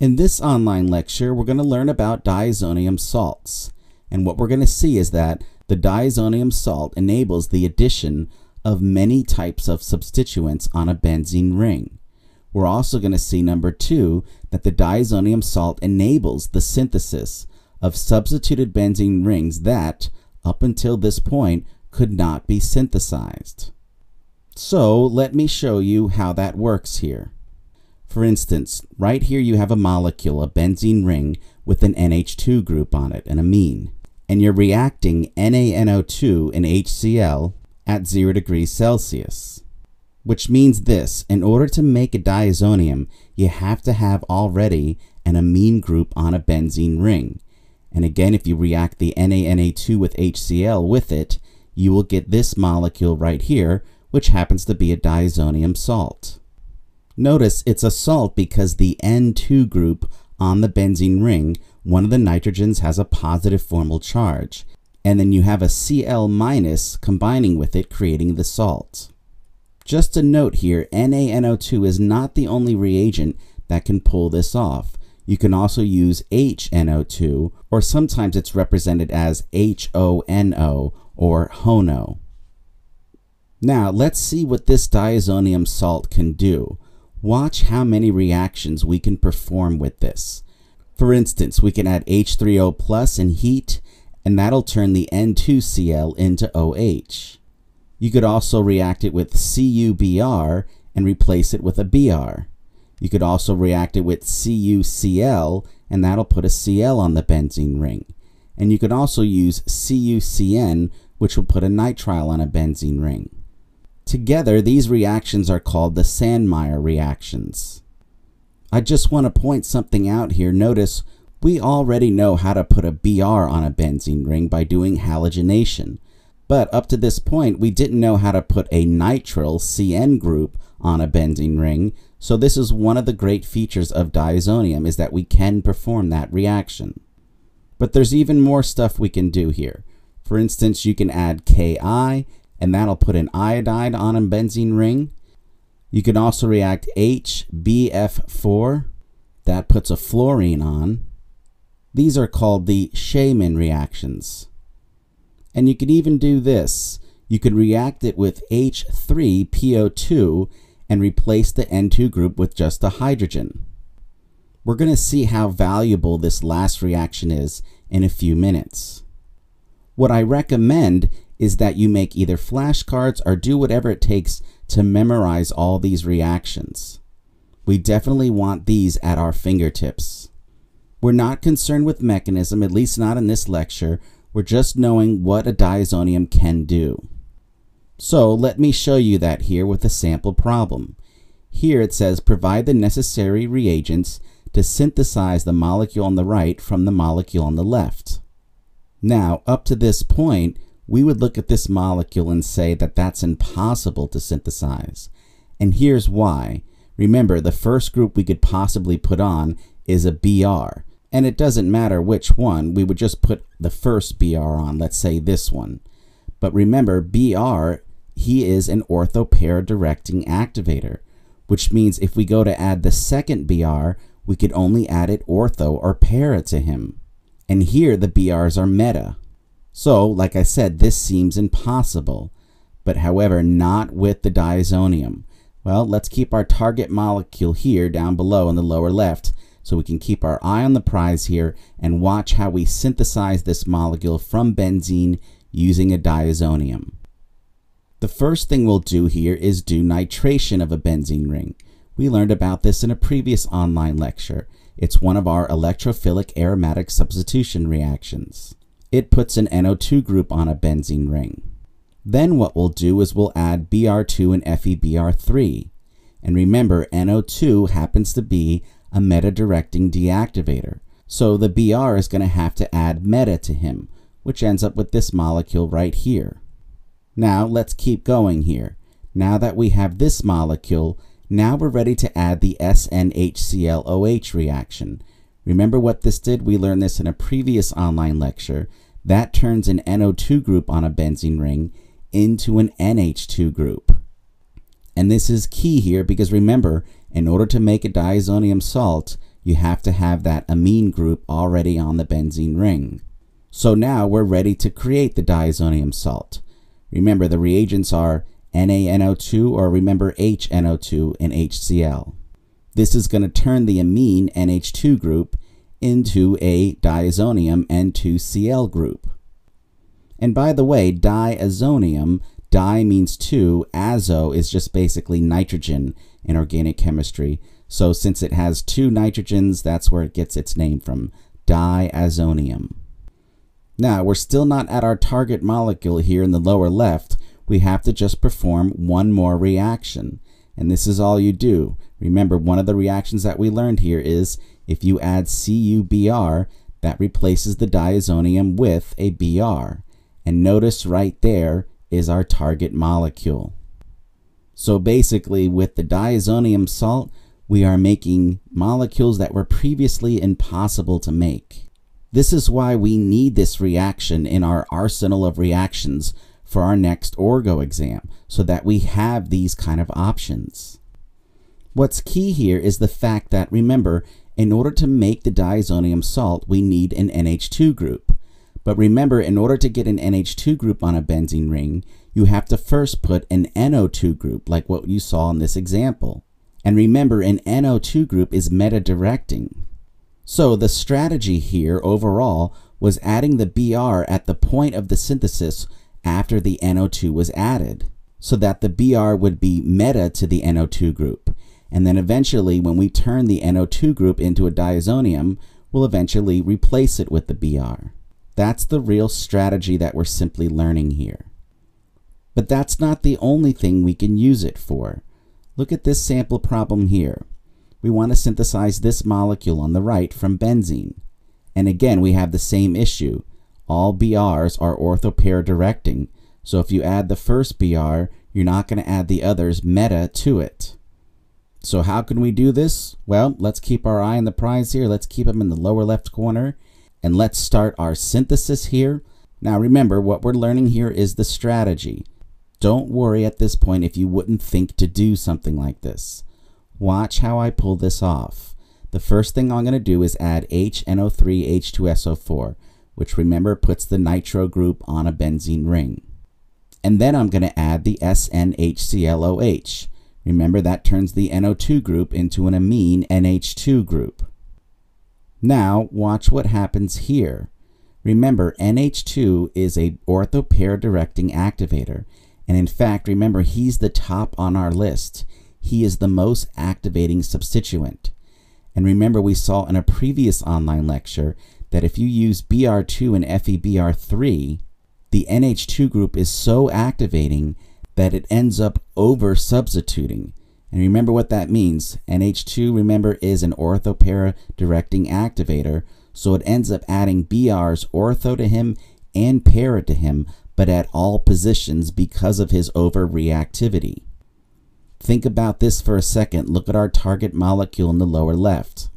In this online lecture, we're going to learn about diazonium salts. And what we're going to see is that the diazonium salt enables the addition of many types of substituents on a benzene ring. We're also going to see, number two, that the diazonium salt enables the synthesis of substituted benzene rings that, up until this point, could not be synthesized. So let me show you how that works here. For instance, right here you have a molecule, a benzene ring, with an NH2 group on it, an amine. And you're reacting NaNO2 and HCl at 0 degrees Celsius. Which means this, in order to make a diazonium, you have to have already an amine group on a benzene ring. And again, if you react the Na-Na2 with HCl with it, you will get this molecule right here, which happens to be a diazonium salt. Notice it's a salt because the N2 group on the benzene ring, one of the nitrogens has a positive formal charge, and then you have a Cl- combining with it, creating the salt. Just a note here, NaNO2 is not the only reagent that can pull this off. You can also use HNO2, or sometimes it's represented as HONO or HONO. Now let's see what this diazonium salt can do. Watch how many reactions we can perform with this. For instance, we can add H3O plus in heat, and that'll turn the N2Cl into OH. You could also react it with CuBr and replace it with a Br. You could also react it with CuCl, and that'll put a Cl on the benzene ring. And you could also use CuCN, which will put a nitrile on a benzene ring. Together, these reactions are called the Sandmeyer reactions. I just want to point something out here. Notice we already know how to put a Br on a benzene ring by doing halogenation. But up to this point, we didn't know how to put a nitrile CN group on a benzene ring. So this is one of the great features of diazonium, is that we can perform that reaction. But there's even more stuff we can do here. For instance, you can add Ki, and that'll put an iodide on a benzene ring. You can also react HBF4, that puts a fluorine on. These are called the Schiemann reactions. And you can even do this. You can react it with H3PO2 and replace the N2 group with just a hydrogen. We're going to see how valuable this last reaction is in a few minutes. What I recommend is that you make either flashcards or do whatever it takes to memorize all these reactions. We definitely want these at our fingertips. We're not concerned with mechanism, at least not in this lecture. We're just knowing what a diazonium can do. So let me show you that here with a sample problem. Here it says provide the necessary reagents to synthesize the molecule on the right from the molecule on the left. Now, up to this point, we would look at this molecule and say that that's impossible to synthesize. And here's why. Remember, the first group we could possibly put on is a Br. And it doesn't matter which one, we would just put the first Br on, let's say this one. But remember, Br, he is an orthopair-directing activator, which means if we go to add the second Br, we could only add it ortho or para to him. And here the Brs are meta. So, like I said, this seems impossible, but however, not with the diazonium. Well, let's keep our target molecule here down below in the lower left, so we can keep our eye on the prize here and watch how we synthesize this molecule from benzene using a diazonium. The first thing we'll do here is do nitration of a benzene ring. We learned about this in a previous online lecture. It's one of our electrophilic aromatic substitution reactions. It puts an NO2 group on a benzene ring. Then what we'll do is we'll add Br2 and FeBr3. And remember, NO2 happens to be a meta-directing deactivator. So the Br is going to have to add meta to him, which ends up with this molecule right here. Now let's keep going here. Now that we have this molecule, now we're ready to add the SNHClOH reaction. Remember what this did? We learned this in a previous online lecture. That turns an NO2 group on a benzene ring into an NH2 group. And this is key here because remember, in order to make a diazonium salt, you have to have that amine group already on the benzene ring. So now we're ready to create the diazonium salt. Remember, the reagents are NaNO2, or remember HNO2 and HCl. This is going to turn the amine NH2 group into a diazonium N2Cl group. And by the way, diazonium, di means two, azo is just basically nitrogen in organic chemistry. So since it has two nitrogens, that's where it gets its name from, diazonium. Now, we're still not at our target molecule here in the lower left. We have to just perform one more reaction. And this is all you do. Remember, one of the reactions that we learned here is if you add CuBr, that replaces the diazonium with a Br. And notice right there is our target molecule. So basically, with the diazonium salt, we are making molecules that were previously impossible to make. This is why we need this reaction in our arsenal of reactions for our next orgo exam, so that we have these kind of options. What's key here is the fact that, remember, in order to make the diazonium salt, we need an NH2 group. But remember, in order to get an NH2 group on a benzene ring, you have to first put an NO2 group, like what you saw in this example. And remember, an NO2 group is meta-directing. So the strategy here overall was adding the Br at the point of the synthesis after the NO2 was added, so that the Br would be meta to the NO2 group. And then eventually, when we turn the NO2 group into a diazonium, we'll eventually replace it with the Br. That's the real strategy that we're simply learning here. But that's not the only thing we can use it for. Look at this sample problem here. We want to synthesize this molecule on the right from benzene. And again, we have the same issue. All Brs are orthopair directing. So if you add the first Br, you're not going to add the others meta to it. So how can we do this? Well, let's keep our eye on the prize here. Let's keep them in the lower left corner. And let's start our synthesis here. Now remember, what we're learning here is the strategy. Don't worry at this point if you wouldn't think to do something like this. Watch how I pull this off. The first thing I'm going to do is add HNO3H2SO4, which remember puts the nitro group on a benzene ring. And then I'm going to add the SNHClOH. Remember, that turns the NO2 group into an amine NH2 group. Now watch what happens here. Remember, NH2 is a orthopair directing activator. And in fact, remember, he's the top on our list. He is the most activating substituent. And remember, we saw in a previous online lecture that if you use Br2 and FeBr3, the NH2 group is so activating that it ends up over-substituting. And remember what that means. NH2, remember, is an orthopair directing activator, so it ends up adding Br's ortho to him and para to him, but at all positions because of his overreactivity. Think about this for a second. Look at our target molecule in the lower left.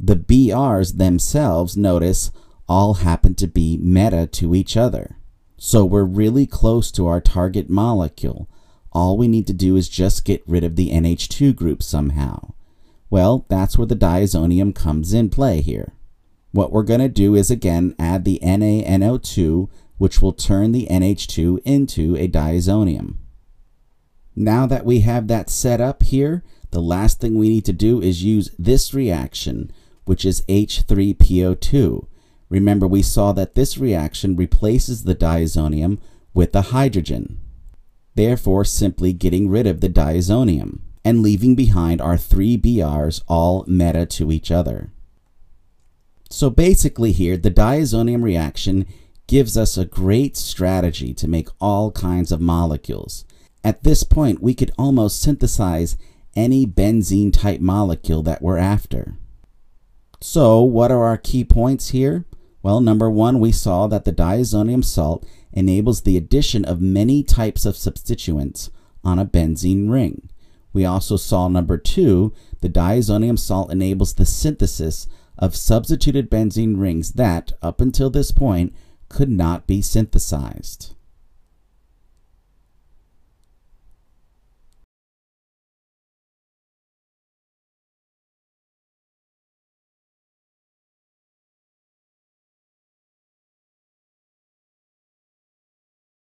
The Brs themselves, notice, all happen to be meta to each other. So we're really close to our target molecule. All we need to do is just get rid of the NH2 group somehow. Well, that's where the diazonium comes in play here. What we're going to do is again add the NaNO2, which will turn the NH2 into a diazonium. Now that we have that set up here, the last thing we need to do is use this reaction, which is H3PO2. Remember, we saw that this reaction replaces the diazonium with the hydrogen, therefore simply getting rid of the diazonium and leaving behind our three Brs all meta to each other. So basically here, the diazonium reaction gives us a great strategy to make all kinds of molecules. At this point, we could almost synthesize any benzene type molecule that we're after. So what are our key points here? Well, number one, we saw that the diazonium salt enables the addition of many types of substituents on a benzene ring. We also saw, number two, the diazonium salt enables the synthesis of substituted benzene rings that, up until this point, could not be synthesized.